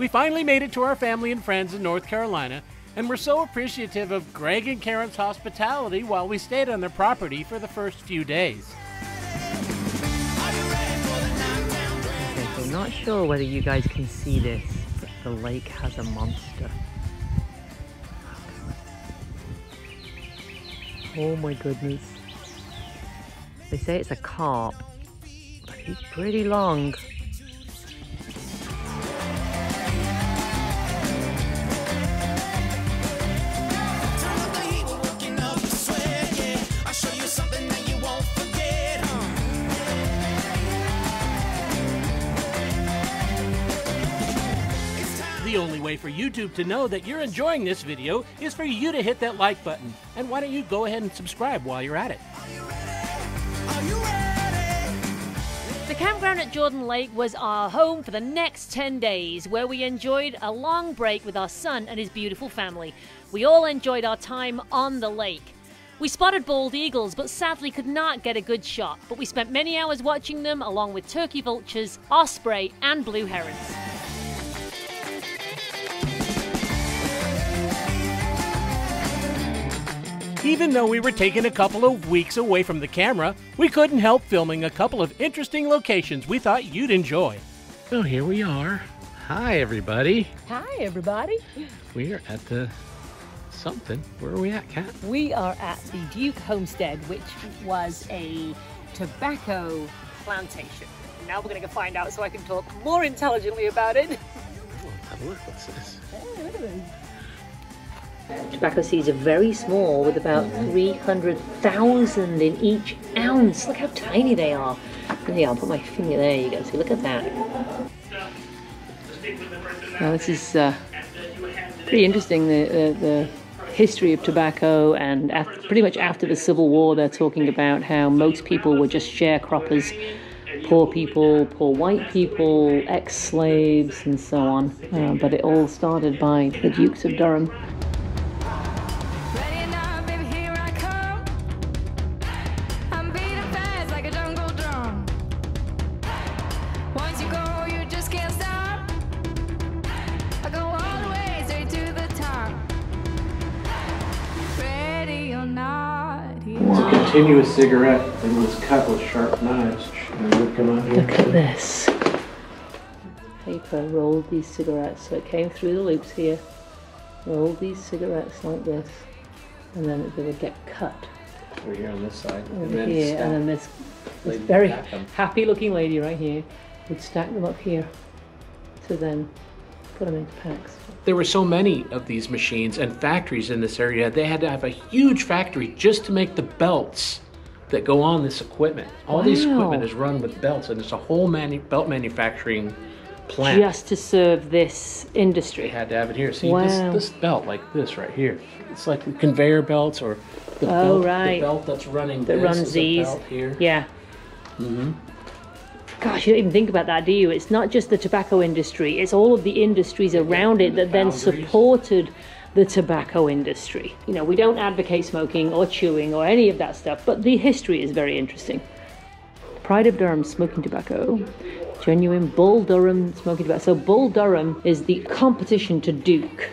We finally made it to our family and friends in North Carolina, and were so appreciative of Greg and Karen's hospitality while we stayed on their property for the first few days. Okay, so I'm not sure whether you guys can see this, but the lake has a monster. Oh my goodness. They say it's a carp, but he's pretty long. The only way for YouTube to know that you're enjoying this video is for you to hit that like button. And why don't you go ahead and subscribe while you're at it. The campground at Jordan Lake was our home for the next 10 days, where we enjoyed a long break with our son and his beautiful family. We all enjoyed our time on the lake. We spotted bald eagles, but sadly could not get a good shot. But we spent many hours watching them, along with turkey vultures, osprey, and blue herons. Even though we were taken a couple of weeks away from the camera, we couldn't help filming a couple of interesting locations we thought you'd enjoy. So here we are. Hi, everybody. Hi, everybody. We are at the something. Where are we at, Kat? We are at the Duke Homestead, which was a tobacco plantation. Now we're going to go find out so I can talk more intelligently about it. Have a look. What's this? Hey, look at this. Tobacco seeds are very small, with about 300,000 in each ounce. Look how tiny they are. Yeah, I'll put my finger there, you guys. Look at that. Now, this is pretty interesting, the history of tobacco, and pretty much after the Civil War, they're talking about how most people were just sharecroppers. Poor people, poor white people, ex-slaves, and so on. But it all started by the Dukes of Durham. A cigarette and was cut with sharp knives. And would come out here. Look at this. Paper rolled these cigarettes, so it came through the loops here, rolled these cigarettes like this, and then they would get cut. Over here on this side. Over here, and then this very happy looking lady right here would stack them up here to then put them into packs. There were so many of these machines and factories in this area. They had to have a huge factory just to make the belts that go on this equipment. All this equipment is run with belts, and it's a whole belt manufacturing plant. Just to serve this industry. They had to have it here. See, this belt like this right here. It's like the conveyor belts, or the, the belt that's running that runs these. Belt here. Yeah. Mm-hmm. Gosh, you don't even think about that, do you? It's not just the tobacco industry, it's all of the industries around it that then supported the tobacco industry. You know, we don't advocate smoking or chewing or any of that stuff, but the history is very interesting. Pride of Durham smoking tobacco, genuine Bull Durham smoking tobacco. So Bull Durham is the competition to Duke.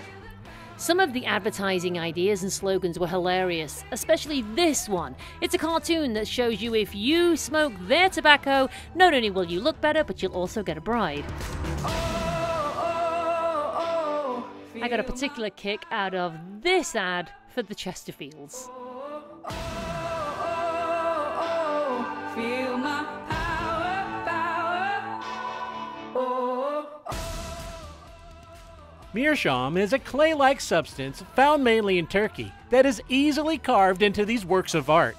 Some of the advertising ideas and slogans were hilarious, especially this one. It's a cartoon that shows you if you smoke their tobacco, not only will you look better, but you'll also get a bride. I got a particular kick out of this ad for the Chesterfields. Feel my Meerschaum is a clay-like substance found mainly in Turkey that is easily carved into these works of art.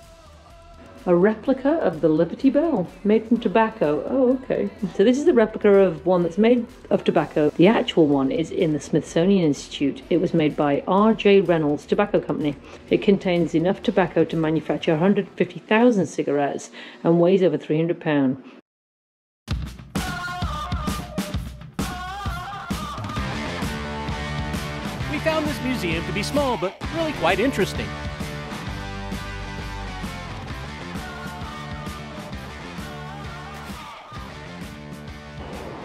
A replica of the Liberty Bell, made from tobacco. Oh, okay. So this is the replica of one that's made of tobacco. The actual one is in the Smithsonian Institute. It was made by R.J. Reynolds Tobacco Company. It contains enough tobacco to manufacture 150,000 cigarettes and weighs over 300 pounds. We found this museum to be small, but really quite interesting.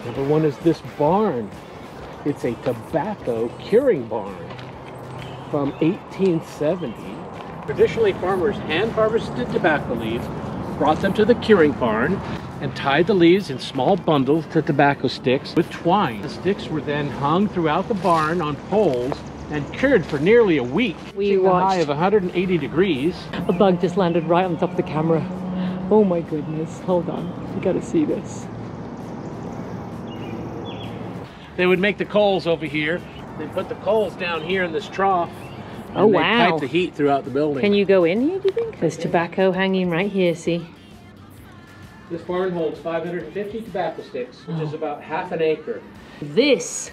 Number one is this barn. It's a tobacco curing barn from 1870. Traditionally, farmers hand-harvested tobacco leaves, brought them to the curing barn, and tied the leaves in small bundles to tobacco sticks with twine. The sticks were then hung throughout the barn on poles and cured for nearly a week. We watched a high of 180 degrees. A bug just landed right on top of the camera. Oh my goodness, hold on, you gotta see this. They would make the coals over here. They put the coals down here in this trough. Oh wow. Pipe the heat throughout the building. Can you go in here, do you think? There's tobacco hanging right here, see? This barn holds 550 tobacco sticks, which is about half an acre. This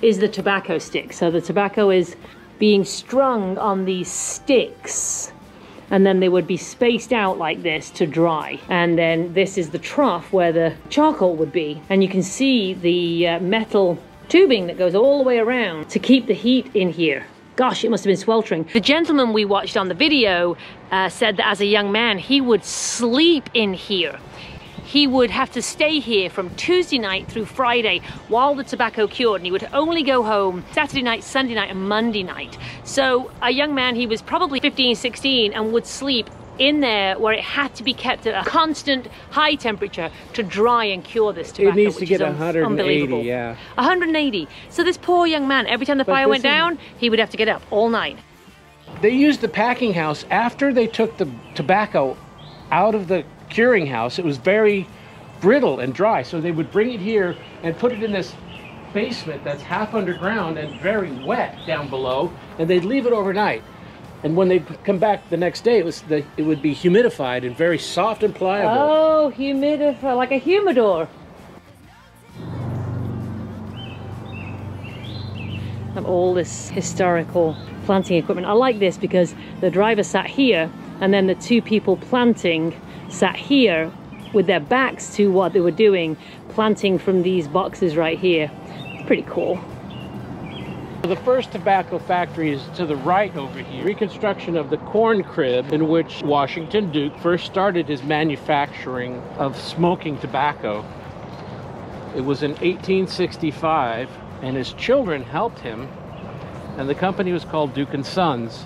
is the tobacco stick. So the tobacco is being strung on these sticks, and then they would be spaced out like this to dry. And then this is the trough where the charcoal would be. And you can see the metal tubing that goes all the way around to keep the heat in here. Gosh, it must have been sweltering. The gentleman we watched on the video said that as a young man, he would sleep in here. He would have to stay here from Tuesday night through Friday while the tobacco cured, and he would only go home Saturday night, Sunday night, and Monday night. So a young man, he was probably 15, 16, and would sleep in there where it had to be kept at a constant high temperature to dry and cure this tobacco. It needs to get 180, yeah. 180. So this poor young man, every time the fire went down, he would have to get up all night. They used the packing house after they took the tobacco out of the curing house. It was very brittle and dry, so they would bring it here and put it in this basement that's half underground and very wet down below, and they'd leave it overnight. And when they come back the next day, it would be humidified and very soft and pliable. Oh, humidified, like a humidor. And all this historical planting equipment. I like this because the driver sat here, and then the two people planting sat here with their backs to what they were doing, planting from these boxes right here. It's pretty cool. The first tobacco factory is to the right over here. Reconstruction of the corn crib in which Washington Duke first started his manufacturing of smoking tobacco. It was in 1865, and his children helped him, and the company was called Duke & Sons.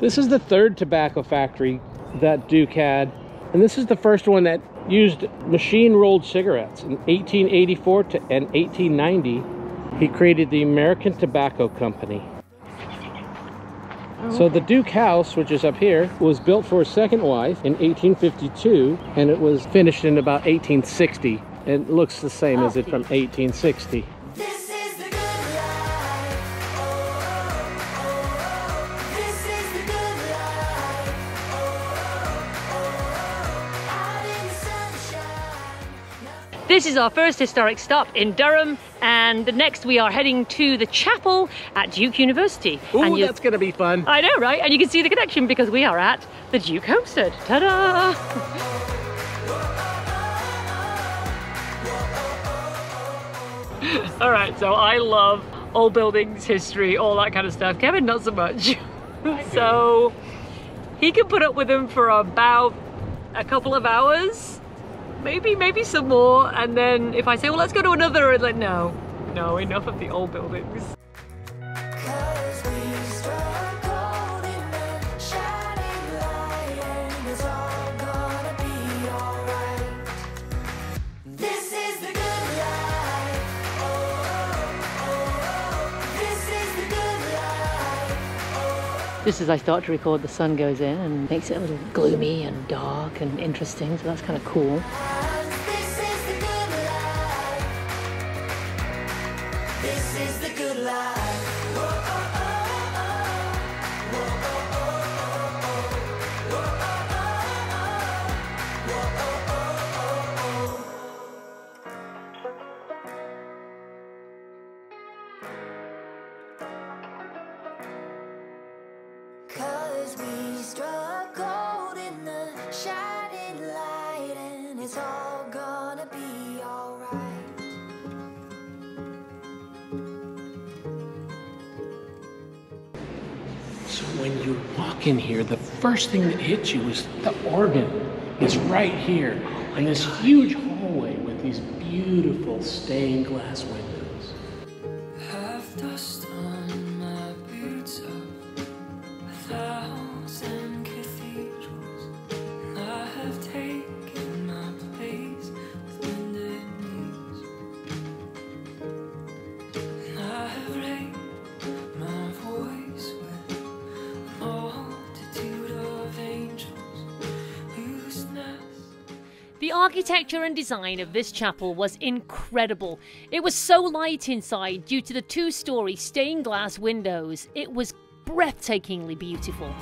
This is the third tobacco factory that Duke had, and this is the first one that used machine-rolled cigarettes in 1884 and 1890. He created the American Tobacco Company. So the Duke House, which is up here, was built for his second wife in 1852, and it was finished in about 1860. It looks the same as it from 1860. This is our first historic stop in Durham, and the next we are heading to the chapel at Duke University. Ooh, that's gonna be fun. I know, right? And you can see the connection because we are at the Duke Homestead. Ta-da! All right, so I love old buildings, history, all that kind of stuff. Kevin, not so much. So he can put up with them for about a couple of hours. Maybe some more, and then if I say, well, let's go to another, and like, no, enough of the old buildings. Just as I start to record, the sun goes in and makes it a little gloomy and dark and interesting, so that's kind of cool. This is the good life. This is the good life. Whoa, oh, oh, oh. Whoa, oh, oh, oh. Whoa, oh, oh, oh. Whoa, oh, when you walk in here, the first thing that hits you is the organ. It's right here in this huge hallway with these beautiful stained glass windows. The architecture and design of this chapel was incredible. It was so light inside due to the two-story stained glass windows. It was breathtakingly beautiful.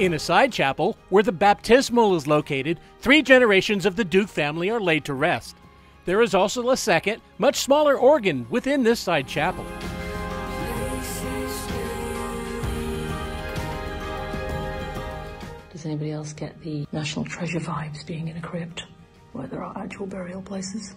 In a side chapel, where the baptismal is located, three generations of the Duke family are laid to rest. There is also a second, much smaller organ within this side chapel. Does anybody else get the National Treasure vibes being in a crypt, where there are actual burial places?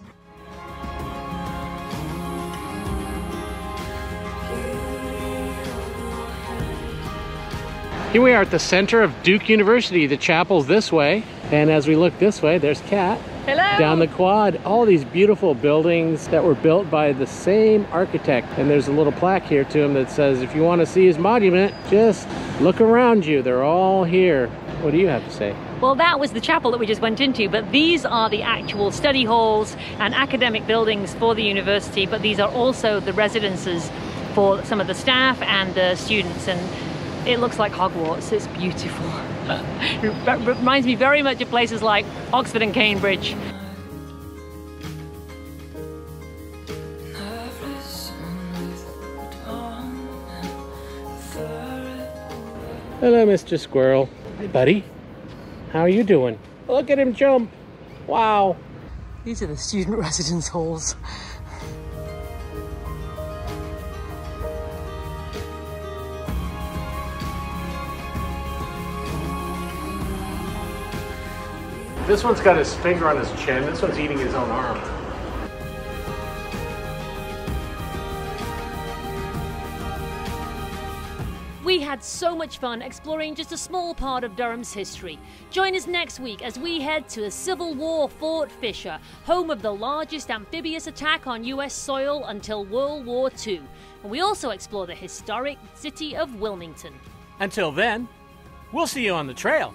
Here we are at the center of Duke University. The chapel's this way, and as we look this way, there's Kat. Hello! Down the quad, all these beautiful buildings that were built by the same architect. And there's a little plaque here to him that says, if you want to see his monument, just look around you. They're all here. What do you have to say? Well, that was the chapel that we just went into, but these are the actual study halls and academic buildings for the university, but these are also the residences for some of the staff and the students. And it looks like Hogwarts. It's beautiful. It reminds me very much of places like Oxford and Cambridge. Hello, Mr. Squirrel. Hey, buddy. How are you doing? Look at him jump. Wow. These are the student residence halls. This one's got his finger on his chin. This one's eating his own arm. We had so much fun exploring just a small part of Durham's history. Join us next week as we head to the Civil War Fort Fisher, home of the largest amphibious attack on US soil until World War II. And we also explore the historic city of Wilmington. Until then, we'll see you on the trail.